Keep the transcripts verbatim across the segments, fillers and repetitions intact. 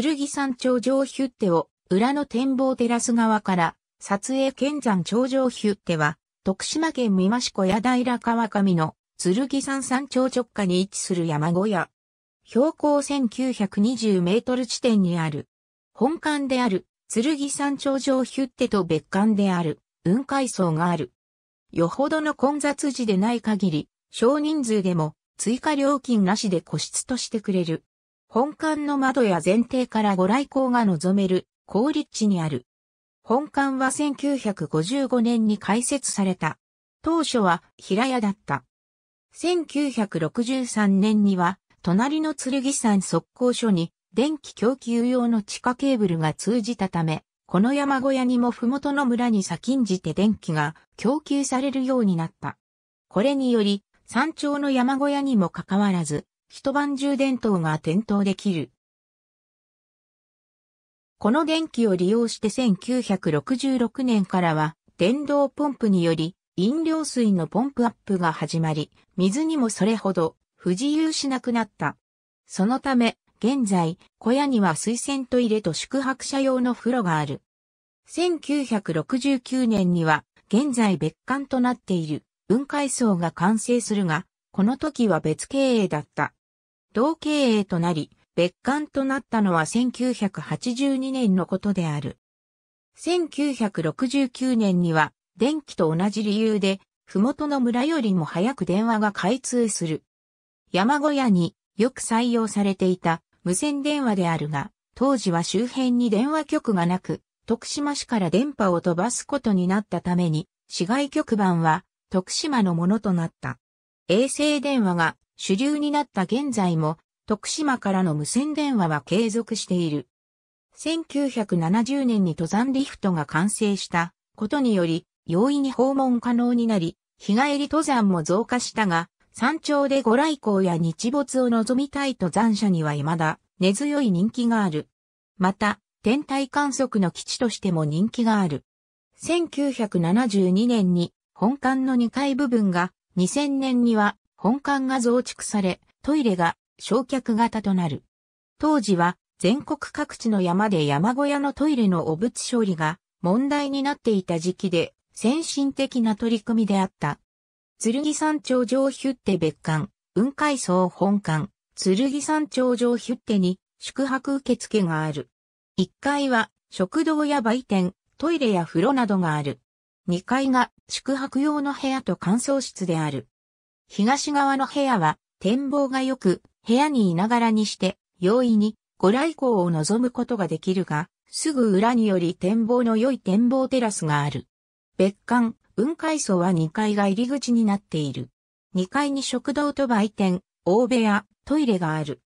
剣山頂上ヒュッテを裏の展望テラス側から撮影。剣山頂上ヒュッテは徳島県美馬市小谷平川上の剣山山頂直下に位置する山小屋。標高せんきゅうひゃくにじゅうメートル地点にある。本館である剣山頂上ヒュッテと別館である雲海荘がある。よほどの混雑時でない限り少人数でも追加料金なしで個室としてくれる。本館の窓や前庭からご来光が望める好立地にある。本館はせんきゅうひゃくごじゅうごねんに開設された。当初は平屋だった。せんきゅうひゃくろくじゅうさんねんには隣の剣山測候所に電気供給用の地下ケーブルが通じたため、この山小屋にも麓の村に先んじて電気が供給されるようになった。これにより、山頂の山小屋にもかかわらず、一晩中電灯が点灯できる。この電気を利用してせんきゅうひゃくろくじゅうろくねんからは、電動ポンプにより、飲料水のポンプアップが始まり、水にもそれほど不自由しなくなった。そのため、現在、小屋には水洗トイレと宿泊者用の風呂がある。せんきゅうひゃくろくじゅうきゅうねんには、現在別館となっている雲海荘が完成するが、この時は別経営だった。同経営となり、別館となったのはせんきゅうひゃくはちじゅうにねんのことである。せんきゅうひゃくろくじゅうきゅうねんには、電気と同じ理由で、麓の村よりも早く電話が開通する。山小屋によく採用されていた、無線電話であるが、当時は周辺に電話局がなく、徳島市から電波を飛ばすことになったために、市外局番は徳島のものとなった。衛星電話が主流になった現在も、徳島からの無線電話は継続している。せんきゅうひゃくななじゅうねんに登山リフトが完成したことにより、容易に訪問可能になり、日帰り登山も増加したが、山頂でご来光や日没を望みたい登山者には未だ根強い人気がある。また、天体観測の基地としても人気がある。せんきゅうひゃくななじゅうにねんに本館のにかい部分が、にせんねんには本館が増築され、トイレが焼却型となる。当時は全国各地の山で山小屋のトイレの汚物処理が問題になっていた時期で、先進的な取り組みであった。剣山頂上ヒュッテ別館、雲海荘本館、剣山頂上ヒュッテに宿泊受付がある。いっかいは食堂や売店、トイレや風呂などがある。にかいが宿泊用の部屋と乾燥室である。東側の部屋は展望が良く、部屋にいながらにして容易にご来光を望むことができるが、すぐ裏により展望の良い展望テラスがある。別館、雲海荘はにかいが入り口になっている。にかいに食堂と売店、大部屋、トイレがある。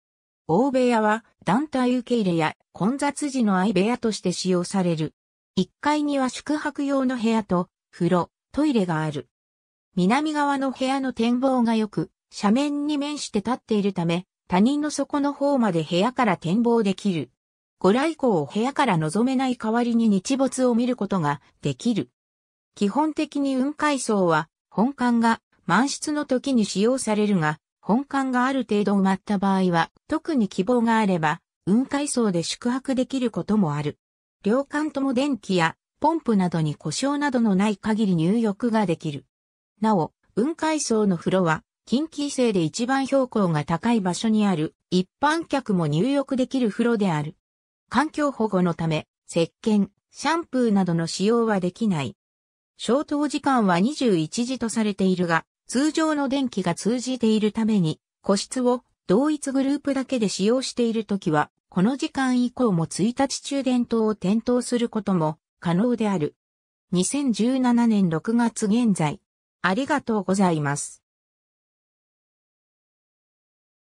大部屋は団体受け入れや混雑時の相部屋として使用される。いっかいには宿泊用の部屋と風呂、トイレがある。南側の部屋の展望が良く、斜面に面して立っているため、谷の底の方まで部屋から展望できる。ご来光を部屋から望めない代わりに日没を見ることができる。基本的に雲海荘は本館が満室の時に使用されるが、本館がある程度埋まった場合は、特に希望があれば雲海荘で宿泊できることもある。両館とも電気やポンプなどに故障などのない限り入浴ができる。なお、雲海荘の風呂は近畿伊勢で一番標高が高い場所にある一般客も入浴できる風呂である。環境保護のため、石鹸、シャンプーなどの使用はできない。消灯時間はにじゅういちじとされているが、通常の電気が通じているために、個室を同一グループだけで使用しているときは、この時間以降もついたち中電灯を点灯することも可能である。にせんじゅうななねんろくがつ現在。ありがとうございます。